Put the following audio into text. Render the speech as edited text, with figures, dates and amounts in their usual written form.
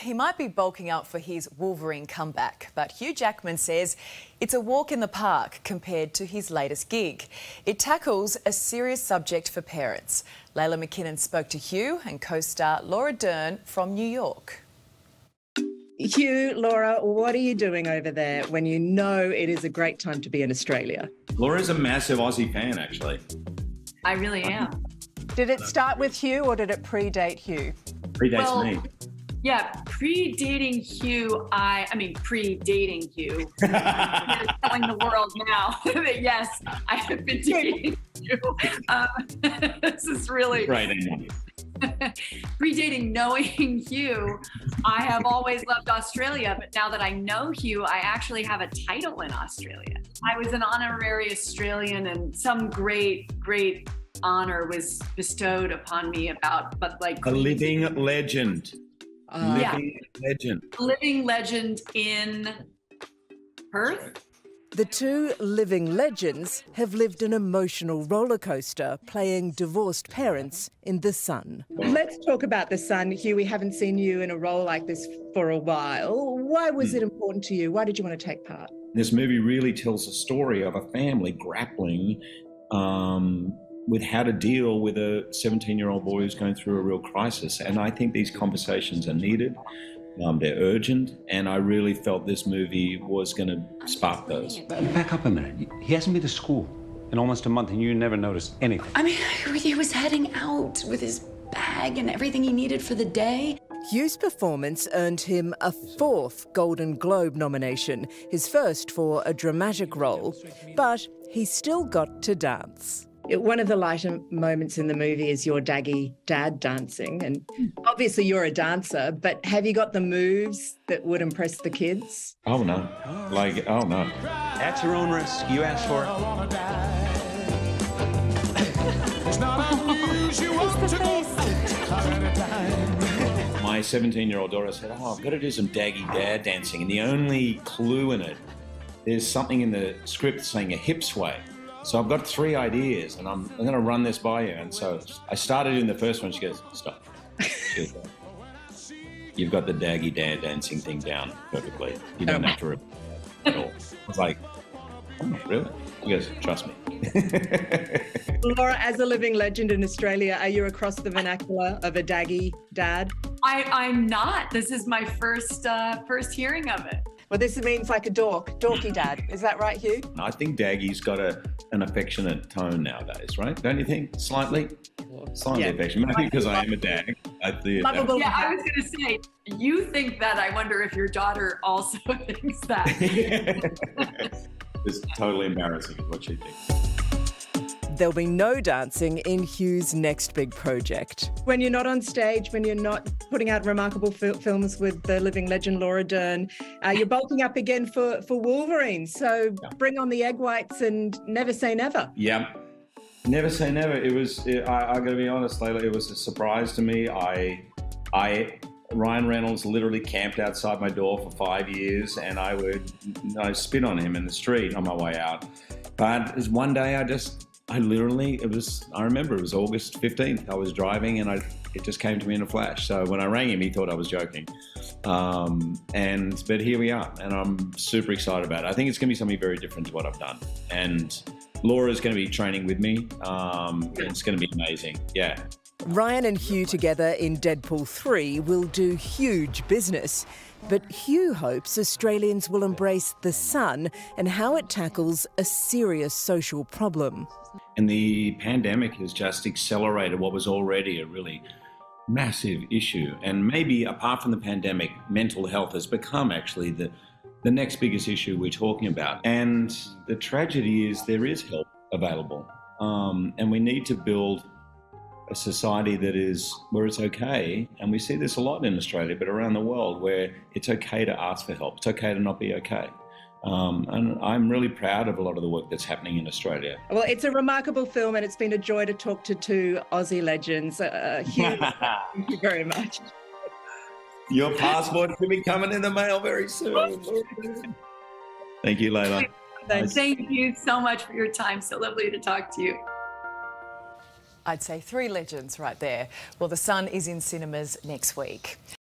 He might be bulking up for his Wolverine comeback, but Hugh Jackman says it's a walk in the park compared to his latest gig. It tackles a serious subject for parents. Leila McKinnon spoke to Hugh and co-star Laura Dern from New York. Hugh, Laura, what are you doing over there when you know it is a great time to be in Australia? Laura's a massive Aussie fan, actually. I really am. Did it start with Hugh or did it predate Hugh? Predates me. Yeah, predating Hugh, I mean, predating Hugh. I'm telling the world now that, yes, I have been dating Hugh. This is really... Right, predating knowing Hugh, I have always loved Australia, but now that I know Hugh, I actually have a title in Australia. I was an honorary Australian, and some great, great honor was bestowed upon me about, but like... A living legend. Living legend. Living legend in Perth. The two living legends have lived an emotional roller coaster playing divorced parents in The Son. Let's talk about The Son. Hugh, we haven't seen you in a role like this for a while. Why was it important to you? Why did you want to take part? This movie really tells the story of a family grappling with how to deal with a 17-year-old boy who's going through a real crisis. And I think these conversations are needed, they're urgent, and I really felt this movie was going to spark those. Back up a minute. He hasn't been to school in almost a month and you never noticed anything. I mean, he was heading out with his bag and everything he needed for the day. Hugh's performance earned him a fourth Golden Globe nomination, his first for a dramatic role, but he still got to dance. One of the lighter moments in the movie is your daggy dad dancing, and obviously you're a dancer, but have you got the moves that would impress the kids? Oh, no. Like, oh, no. At your own risk, you asked for it. It's not unusual to go. My 17-year-old daughter said, oh, I've got to do some daggy dad dancing, and the only clue in it, there's something in the script saying a hip sway. So I've got three ideas, and I'm going to run this by you. And so I started in the first one. She goes, stop. She goes, you've got the daggy dad dancing thing down perfectly. You don't have to repeat that at all. I was like, oh, really? She goes, trust me. Laura, as a living legend in Australia, are you across the vernacular of a daggy dad? I'm not. This is my first hearing of it. Well, this means like a dork, dorky dad. Is that right, Hugh? I think daggy's got an affectionate tone nowadays, right? Don't you think? Slightly affectionate. Maybe because I am a dag. Yeah, I was going to say, you think that. I wonder if your daughter also thinks that. It's totally embarrassing what she thinks. There'll be no dancing in Hugh's next big project. When you're not on stage, when you're not putting out remarkable films with the living legend Laura Dern, you're bulking up again for Wolverine. So bring on the egg whites and never say never. Yeah, never say never. It was. I'm going to be honest, Leila. It was a surprise to me. Ryan Reynolds literally camped outside my door for 5 years, and I spit on him in the street on my way out. But one day I remember it was August 15th. I was driving and it just came to me in a flash. So when I rang him, he thought I was joking. But here we are, and I'm super excited about it. I think it's going to be something very different to what I've done. And Laura's going to be training with me. It's going to be amazing. Yeah. Ryan and Hugh together in Deadpool 3 will do huge business, but Hugh hopes Australians will embrace The Son and how it tackles a serious social problem. And the pandemic has just accelerated what was already a really massive issue. And maybe apart from the pandemic, mental health has become actually the next biggest issue we're talking about. And the tragedy is there is help available, and we need to build a society that is where it's okay, and we see this a lot in Australia but around the world, where it's okay to ask for help, it's okay to not be okay. And I'm really proud of a lot of the work that's happening in Australia. Well, it's a remarkable film, and it's been a joy to talk to two Aussie legends. Hugh, thank you very much. Your passport will be coming in the mail very soon. Thank you, Leila. Thank you so much for your time. So lovely to talk to you. I'd say three legends right there. Well, The Son is in cinemas next week.